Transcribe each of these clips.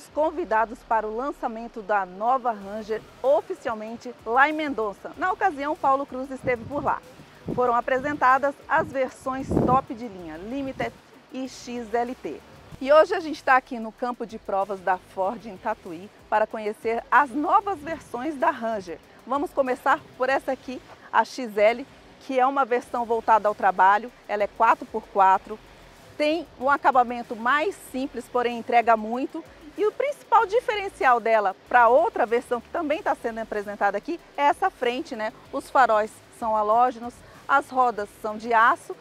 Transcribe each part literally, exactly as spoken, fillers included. fomos convidados para o lançamento da nova Ranger oficialmente lá em Mendonça. Na ocasião, Paulo Cruz esteve por lá. Foram apresentadas as versões top de linha, Limited e X L T. E hoje a gente está aqui no campo de provas da Ford em Tatuí para conhecer as novas versões da Ranger. Vamos começar por essa aqui, a X L, que é uma versão voltada ao trabalho. Ela é quatro por quatro, tem um acabamento mais simples, porém entrega muito. E o principal diferencial dela para outra versão que também está sendo apresentada aqui é essa frente, né? Os faróis são halógenos, as rodas são de aço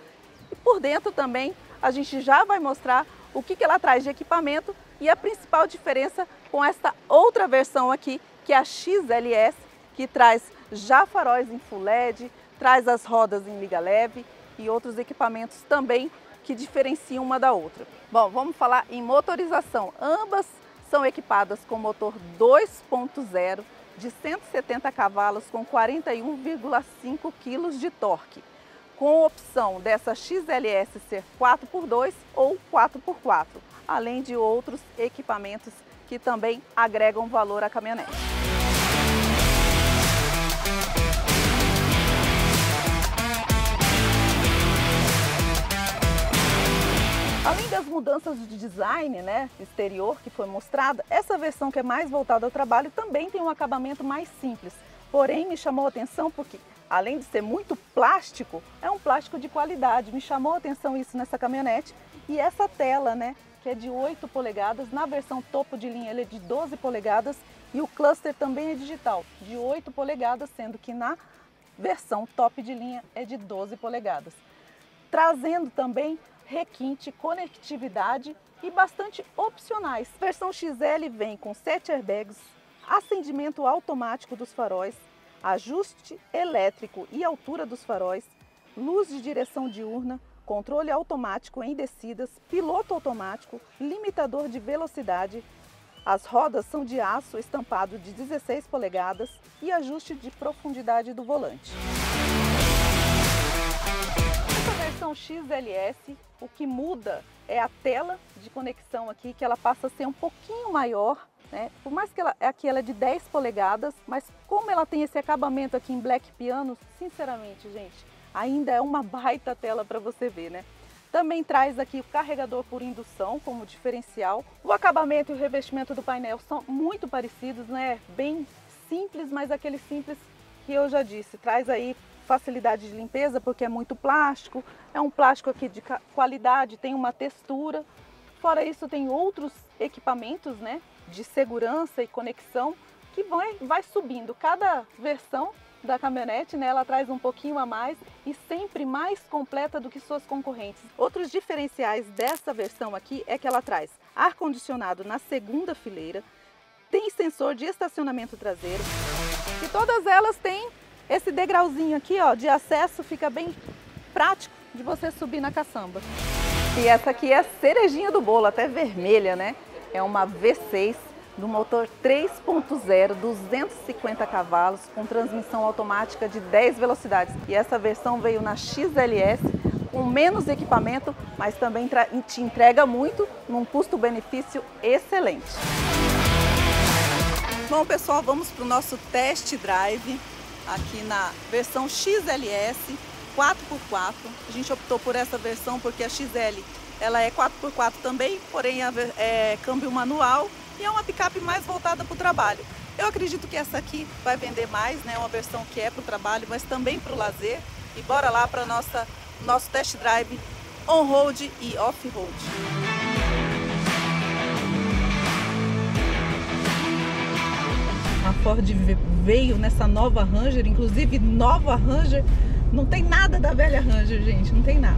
e por dentro também a gente já vai mostrar o que ela traz de equipamento e a principal diferença com esta outra versão aqui, que é a X L S, que traz já faróis em full L E D, traz as rodas em liga leve e outros equipamentos também que diferenciam uma da outra. Bom, vamos falar em motorização. Ambas são equipadas com motor dois ponto zero de cento e setenta cavalos com quarenta e um vírgula cinco quilos de torque, com a opção dessa X L S ser quatro por dois ou quatro por quatro, além de outros equipamentos que também agregam valor à caminhonete. Além das mudanças de design, né, exterior que foi mostrada, essa versão que é mais voltada ao trabalho também tem um acabamento mais simples. Porém, me chamou a atenção porque, além de ser muito plástico, é um plástico de qualidade. Me chamou a atenção isso nessa caminhonete. E essa tela, né, que é de oito polegadas, na versão topo de linha ele é de doze polegadas e o cluster também é digital, de oito polegadas, sendo que na versão top de linha é de doze polegadas. Trazendo também requinte, conectividade e bastante opcionais. A versão X L vem com sete airbags, acendimento automático dos faróis, ajuste elétrico e altura dos faróis, luz de direção diurna, controle automático em descidas, piloto automático, limitador de velocidade. As rodas são de aço estampado de dezesseis polegadas e ajuste de profundidade do volante. Essa versão X L S, o que muda é a tela de conexão aqui, que ela passa a ser um pouquinho maior, né? Por mais que ela, aqui ela é de dez polegadas, mas como ela tem esse acabamento aqui em black piano, sinceramente, gente, ainda é uma baita tela para você ver, né? Também traz aqui o carregador por indução como diferencial. O acabamento e o revestimento do painel são muito parecidos, né? Bem simples, mas aquele simples que eu já disse, traz aí facilidade de limpeza porque é muito plástico, é um plástico aqui de qualidade, tem uma textura. Fora isso, tem outros equipamentos, né, de segurança e conexão que vai, vai subindo. Cada versão da caminhonete, né, ela traz um pouquinho a mais e sempre mais completa do que suas concorrentes. Outros diferenciais dessa versão aqui é que ela traz ar-condicionado na segunda fileira, tem sensor de estacionamento traseiro e todas elas têm esse degrauzinho aqui, ó, de acesso, fica bem prático de você subir na caçamba. E essa aqui é a cerejinha do bolo, até vermelha, né? É uma V seis do motor três ponto zero, duzentos e cinquenta cavalos, com transmissão automática de dez velocidades. E essa versão veio na X L S, com menos equipamento, mas também te entrega muito, num custo-benefício excelente. Bom, pessoal, vamos para o nosso test drive aqui na versão X L S quatro por quatro. A gente optou por essa versão porque a X L ela é quatro por quatro também, porém é câmbio manual e é uma picape mais voltada para o trabalho. Eu acredito que essa aqui vai vender mais, né? Uma versão que é para o trabalho, mas também para o lazer. E bora lá para nossa nosso test drive on-road e off-road. A Ford veio nessa nova Ranger, inclusive nova Ranger, não tem nada da velha Ranger, gente, não tem nada.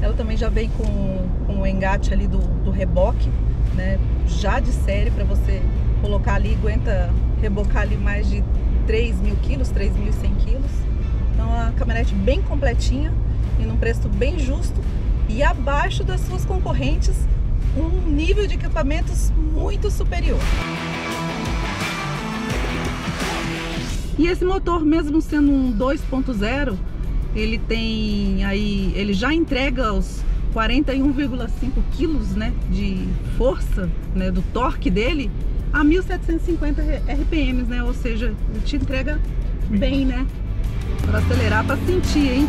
Ela também já veio com, com o engate ali do, do reboque, né, já de série para você colocar ali, aguenta rebocar ali mais de três mil quilos, três mil e cem quilos. Então a caminhonete bem completinha e num preço bem justo e abaixo das suas concorrentes, um nível de equipamentos muito superior. E esse motor, mesmo sendo um dois ponto zero, ele tem aí, ele já entrega os quarenta e um vírgula cinco quilos, né, de força, né, do torque dele, a mil setecentos e cinquenta R P Ms, né, ou seja, ele te entrega bem, né, para acelerar, para sentir, hein.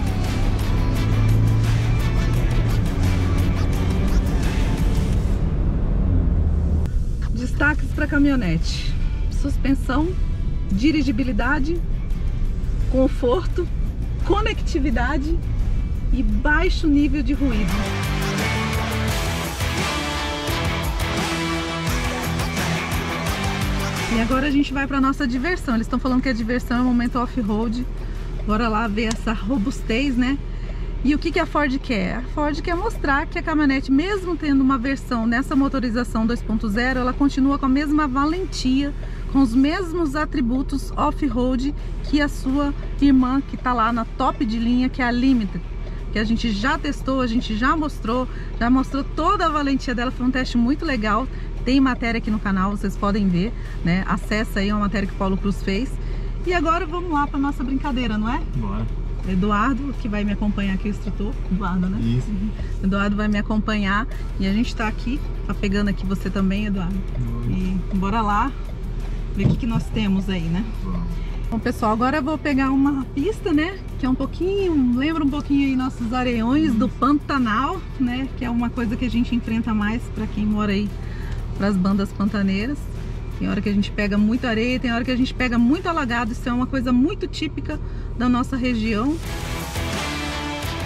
Destaques para caminhonete: suspensão, dirigibilidade, conforto, conectividade e baixo nível de ruído. E agora a gente vai para nossa diversão. Eles estão falando que a diversão é o momento off-road. Bora lá ver essa robustez, né? E o que que a Ford quer? A Ford quer mostrar que a caminhonete, mesmo tendo uma versão nessa motorização dois ponto zero, ela continua com a mesma valentia, com os mesmos atributos off-road que a sua irmã, que está lá na top de linha, que é a Limited, que a gente já testou, a gente já mostrou, já mostrou toda a valentia dela. Foi um teste muito legal, tem matéria aqui no canal, vocês podem ver, né? Acessa aí, é uma matéria que o Paulo Cruz fez. E agora vamos lá para nossa brincadeira, não é? Bora. Eduardo, que vai me acompanhar aqui, o instrutor, Eduardo, né? Isso. Uhum. Eduardo vai me acompanhar e a gente tá aqui, tá pegando aqui você também, Eduardo. Uhum. E bora lá ver o que que nós temos aí, né? Uhum. Bom, pessoal, agora eu vou pegar uma pista, né? Que é um pouquinho, lembra um pouquinho aí nossos areões, uhum, do Pantanal, né? Que é uma coisa que a gente enfrenta mais pra quem mora aí pras bandas pantaneiras. Tem hora que a gente pega muita areia, tem hora que a gente pega muito alagado. Isso é uma coisa muito típica da nossa região.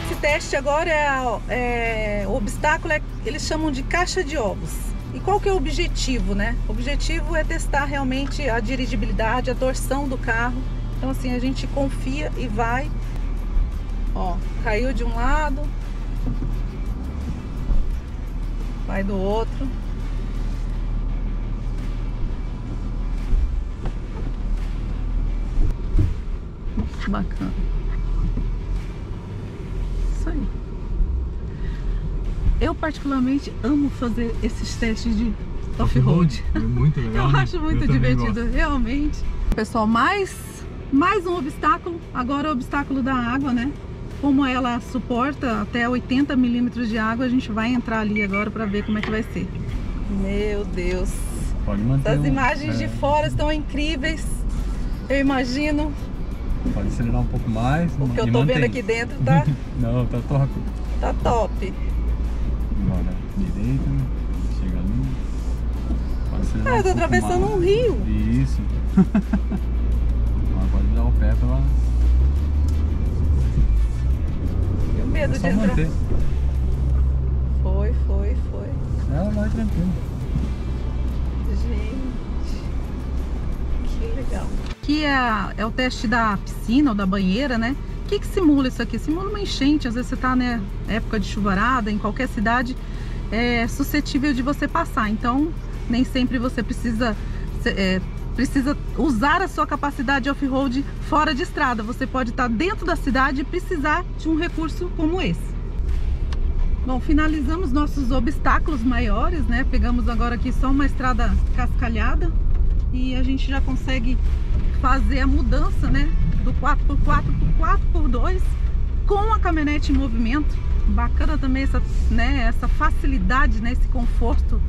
Esse teste agora é, é o obstáculo, é, eles chamam de caixa de ovos. E qual que é o objetivo, né? O objetivo é testar realmente a dirigibilidade, a torção do carro. Então assim, a gente confia e vai. Ó, caiu de um lado, vai do outro. Bacana. Isso aí. Eu particularmente amo fazer esses testes de off-road. É muito legal. Eu acho muito divertido, realmente. Pessoal, mais, mais um obstáculo. Agora o obstáculo da água, né? Como ela suporta até oitenta milímetros de água, a gente vai entrar ali agora para ver como é que vai ser. Meu Deus. Pode manter. As imagens de fora estão incríveis. Eu imagino. Pode acelerar um pouco mais. O que eu tô vendo aqui dentro tá... Não, tá top. Tá top. Bora, direita, chega ali. Pode acelerar. Ah, eu tô atravessando um rio. Isso. Agora pode virar o pé pra lá. Tenho medo de entrar. Foi, foi, foi. Ela vai tranquilo. Gente, que legal. Aqui é, é o teste da piscina ou da banheira, né? O que que simula isso aqui? Simula uma enchente. Às vezes você tá, né, época de chuvarada, em qualquer cidade, é suscetível de você passar. Então, nem sempre você precisa, é, precisa usar a sua capacidade off-road fora de estrada. Você pode estar dentro da cidade e precisar de um recurso como esse. Bom, finalizamos nossos obstáculos maiores, né? Pegamos agora aqui só uma estrada cascalhada e a gente já consegue fazer a mudança, né, do quatro por quatro para o quatro por dois com a caminhonete em movimento. Bacana também essa, né, essa facilidade, né, esse conforto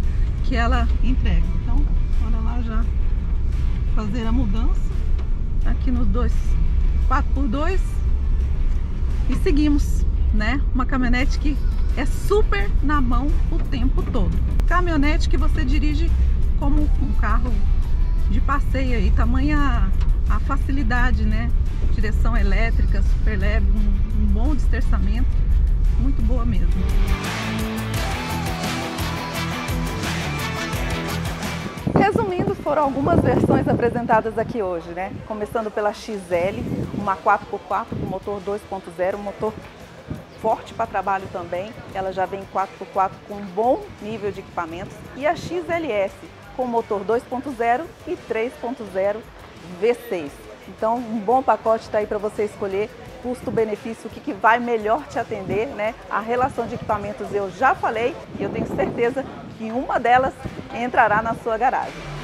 que ela entrega. Então, bora lá já fazer a mudança aqui nos dois quatro por dois e seguimos, né, uma caminhonete que é super na mão o tempo todo. Caminhonete que você dirige como um carro de passeio aí, tamanha a facilidade, né? Direção elétrica, super leve, um, um bom desterçamento, muito boa mesmo. Resumindo, foram algumas versões apresentadas aqui hoje, né? Começando pela X L, uma quatro por quatro com motor dois ponto zero, motor forte para trabalho também. Ela já vem quatro por quatro com um bom nível de equipamentos. E a X L S, com motor dois ponto zero e três ponto zero V seis. Então, um bom pacote está aí para você escolher custo-benefício, o que que vai melhor te atender, né? A relação de equipamentos eu já falei e eu tenho certeza que uma delas entrará na sua garagem.